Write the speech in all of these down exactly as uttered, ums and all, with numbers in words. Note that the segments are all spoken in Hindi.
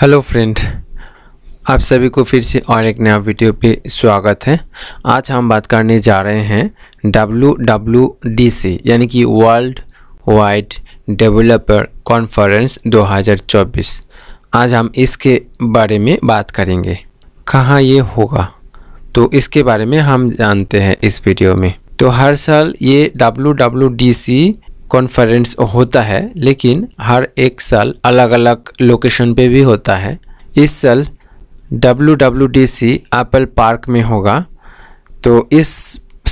हेलो फ्रेंड, आप सभी को फिर से और एक नया वीडियो पे स्वागत है। आज हम बात करने जा रहे हैं डब्ल्यू डब्ल्यू डी सी यानी कि वर्ल्ड वाइड डेवलपर कॉन्फ्रेंस दो हज़ार चौबीस। आज हम इसके बारे में बात करेंगे। कहाँ ये होगा तो इसके बारे में हम जानते हैं इस वीडियो में। तो हर साल ये W W D C conference होता है, लेकिन हर एक साल अलग अलग लोकेशन पे भी होता है। इस साल W W D C Apple park में होगा। तो इस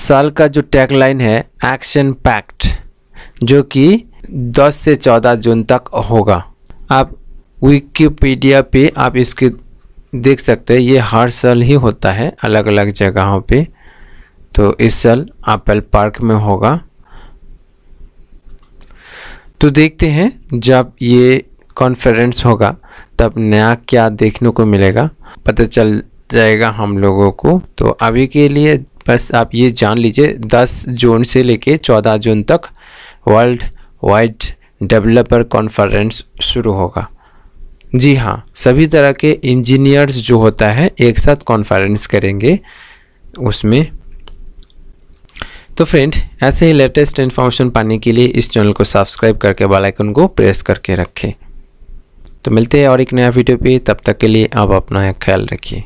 साल का जो टैगलाइन है एक्शन पैक्ट, जो कि दस से चौदह जून तक होगा। आप विकिपीडिया पे आप इसके देख सकते हैं, ये हर साल ही होता है अलग अलग जगहों पे। तो इस साल एप्पल पार्क में होगा। तो देखते हैं जब ये कॉन्फ्रेंस होगा तब नया क्या देखने को मिलेगा, पता चल जाएगा हम लोगों को। तो अभी के लिए बस आप ये जान लीजिए, दस जून से लेके चौदह जून तक वर्ल्ड वाइड डेवलपर कॉन्फ्रेंस शुरू होगा। जी हाँ, सभी तरह के इंजीनियर्स जो होता है एक साथ कॉन्फ्रेंस करेंगे उसमें। तो फ्रेंड, ऐसे ही लेटेस्ट इन्फॉर्मेशन पाने के लिए इस चैनल को सब्सक्राइब करके बेल आइकन को प्रेस करके रखें। तो मिलते हैं और एक नया वीडियो पे, तब तक के लिए आप अपना ख्याल रखिए।